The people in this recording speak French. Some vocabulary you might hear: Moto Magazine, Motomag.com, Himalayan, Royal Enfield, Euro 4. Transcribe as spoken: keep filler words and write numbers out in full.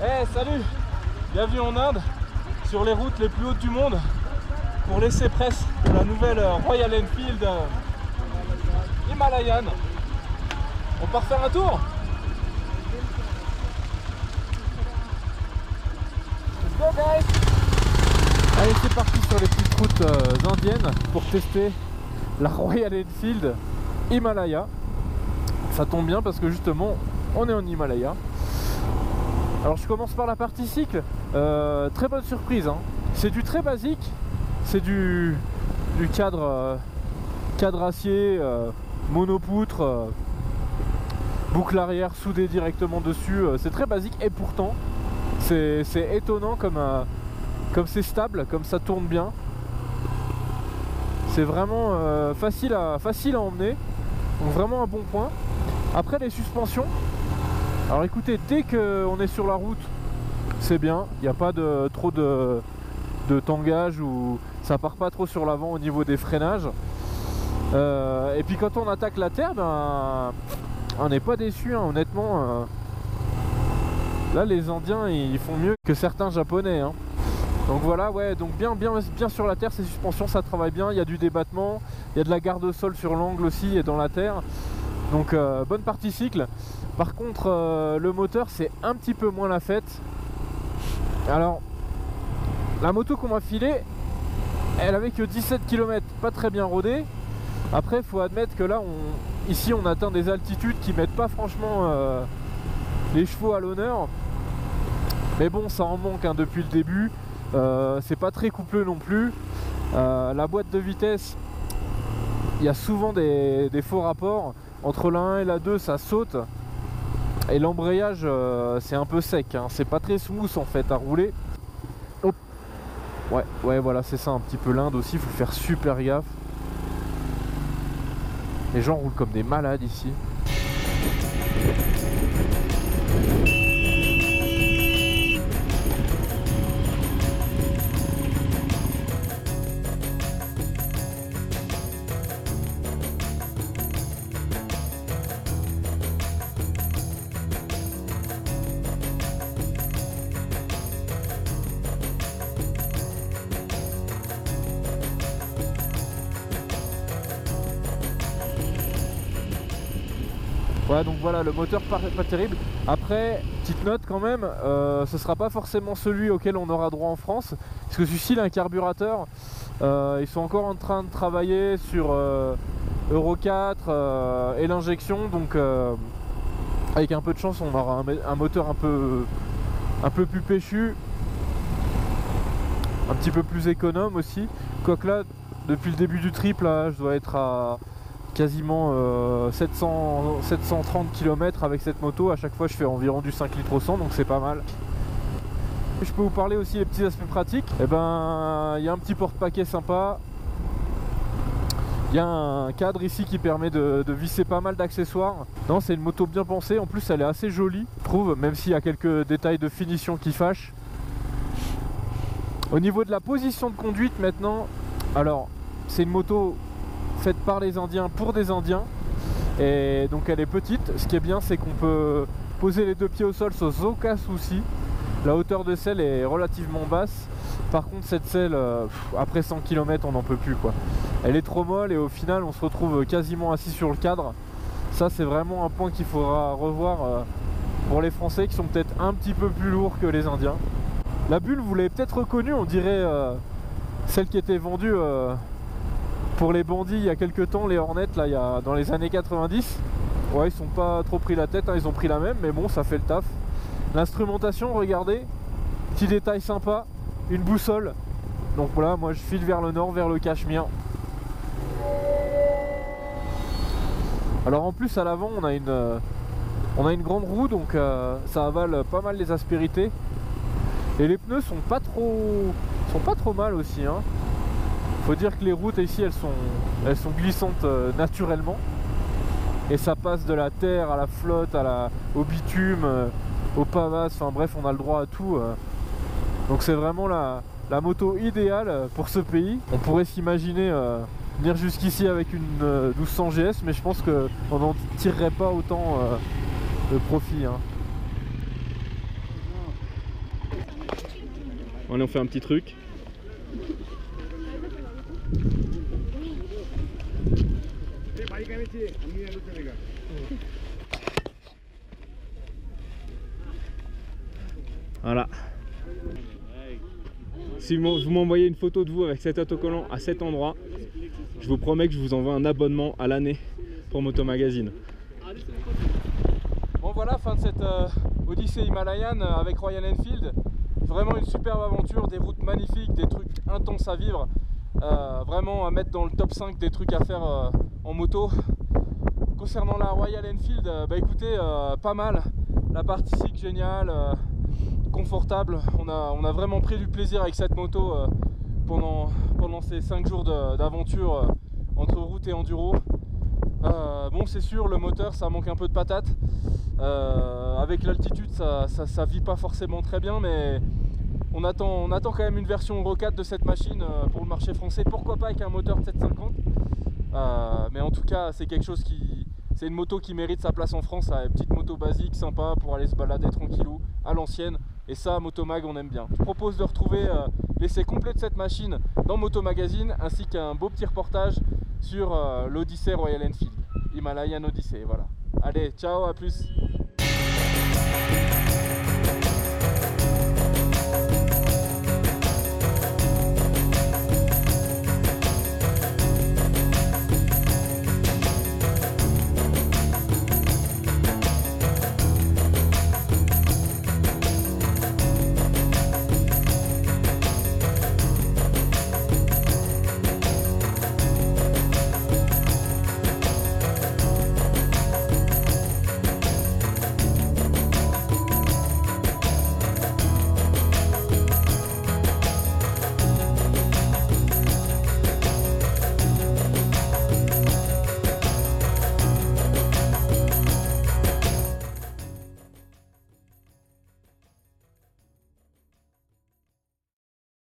Hey, salut! Bienvenue en Inde, sur les routes les plus hautes du monde, pour l'essai presse de la nouvelle Royal Enfield Himalayan. On part faire un tour? Let's go guys! Allez, c'est parti sur les petites routes indiennes pour tester la Royal Enfield Himalaya. Ça tombe bien parce que justement, on est en Himalaya. Alors je commence par la partie cycle. Euh, très bonne surprise, hein. C'est du très basique. C'est du, du cadre, euh, cadre acier, euh, monopoutre, euh, boucle arrière soudée directement dessus. Euh, c'est très basique et pourtant c'est étonnant comme euh, comme c'est stable, comme ça tourne bien. C'est vraiment euh, facile, à, facile à emmener. Donc vraiment un bon point. Après les suspensions. Alors écoutez, dès qu'on est sur la route, c'est bien. Il n'y a pas de trop de... de tangage ou ça part pas trop sur l'avant au niveau des freinages, euh, et puis quand on attaque la terre, ben, on n'est pas déçu, hein, honnêtement. euh, là les Indiens ils font mieux que certains Japonais, hein. Donc voilà, ouais, donc bien bien bien sur la terre, ces suspensions ça travaille bien, il y a du débattement, il y a de la garde au sol sur l'angle aussi et dans la terre, donc euh, bonne partie cycle. Par contre euh, le moteur c'est un petit peu moins la fête. Alors la moto qu'on m'a filée, elle avait que dix-sept kilomètres, pas très bien rodée. Après, il faut admettre que là, on, ici, on atteint des altitudes qui mettent pas franchement euh, les chevaux à l'honneur. Mais bon, ça en manque, hein, depuis le début. Euh, c'est pas très coupleux non plus. Euh, la boîte de vitesse, il y a souvent des, des faux rapports. Entre la un et la deux, ça saute. Et l'embrayage, euh, c'est un peu sec, hein. C'est pas très smooth en fait à rouler. Ouais, ouais, voilà, c'est ça un petit peu l'Inde aussi, faut faire super gaffe. Les gens roulent comme des malades ici. Ouais, donc voilà, le moteur pas, pas terrible. Après, petite note quand même, euh, ce sera pas forcément celui auquel on aura droit en France, parce que celui-ci, il a un carburateur. Euh, ils sont encore en train de travailler sur euh, Euro quatre euh, et l'injection, donc euh, avec un peu de chance, on aura un, un moteur un peu, un peu plus péchu, un petit peu plus économe aussi. Quoique là, depuis le début du trip, là, je dois être à... quasiment euh, sept cents, sept cent trente kilomètres avec cette moto. À chaque fois je fais environ du cinq litres au cent, donc c'est pas mal. Je peux vous parler aussi des petits aspects pratiques. Et eh ben, il y a un petit porte-paquet sympa, il y a un cadre ici qui permet de, de visser pas mal d'accessoires. Non, c'est une moto bien pensée, en plus elle est assez jolie je trouve, même s'il y a quelques détails de finition qui fâchent. Au niveau de la position de conduite maintenant, alors c'est une moto faite par les Indiens pour des Indiens, et donc elle est petite. Ce qui est bien, c'est qu'on peut poser les deux pieds au sol sans aucun souci. La hauteur de selle est relativement basse. Par contre cette selle, euh, après cent kilomètres on n'en peut plus quoi. Elle est trop molle et au final on se retrouve quasiment assis sur le cadre. Ça c'est vraiment un point qu'il faudra revoir euh, pour les Français qui sont peut-être un petit peu plus lourds que les Indiens. La bulle, vous l'avez peut-être reconnue, on dirait euh, celle qui était vendue euh, pour les bandits il y a quelques temps, les Hornets, là, il y a, dans les années quatre-vingt-dix. Ouais, ils sont pas trop pris la tête, hein, ils ont pris la même, mais bon, ça fait le taf. L'instrumentation, regardez, petit détail sympa, une boussole. Donc voilà, moi je file vers le nord, vers le Cachemire. Alors en plus à l'avant on a une euh, on a une grande roue, donc euh, ça avale pas mal les aspérités. Et les pneus sont pas trop sont pas trop mal aussi, hein. Faut dire que les routes ici elles sont, elles sont glissantes euh, naturellement, et ça passe de la terre à la flotte, à la, au bitume, euh, au pavasse, enfin bref on a le droit à tout. Euh. Donc c'est vraiment la, la moto idéale pour ce pays. On pourrait s'imaginer euh, venir jusqu'ici avec une euh, mille deux cents G S, mais je pense qu'on n'en tirerait pas autant euh, de profit. Hein. Bon, allez, on fait un petit truc. Voilà. Si vous m'envoyez une photo de vous avec cet autocollant à cet endroit, je vous promets que je vous envoie un abonnement à l'année pour Moto Magazine. Bon voilà, fin de cette euh, odyssée Himalayan avec Royal Enfield. Vraiment une superbe aventure, des routes magnifiques, des trucs intenses à vivre. Euh, vraiment à mettre dans le top cinq des trucs à faire euh, en moto. Concernant la Royal Enfield, euh, bah écoutez, euh, pas mal. La partie géniale. Euh, confortable, on a, on a vraiment pris du plaisir avec cette moto euh, pendant, pendant ces cinq jours d'aventure euh, entre route et enduro. Euh, bon, c'est sûr, le moteur ça manque un peu de patate, euh, avec l'altitude ça, ça, ça vit pas forcément très bien, mais on attend, on attend quand même une version Euro quatre de cette machine euh, pour le marché français, pourquoi pas avec un moteur sept cent cinquante, euh, mais en tout cas c'est quelque chose qui... C'est une moto qui mérite sa place en France, une petite moto basique, sympa, pour aller se balader tranquillou, à l'ancienne. Et ça, Motomag, on aime bien. Je propose de retrouver euh, l'essai complet de cette machine dans Moto Magazine, ainsi qu'un beau petit reportage sur euh, l'Odyssée Royal Enfield, Himalayan Odyssey, voilà. Allez, ciao, à plus.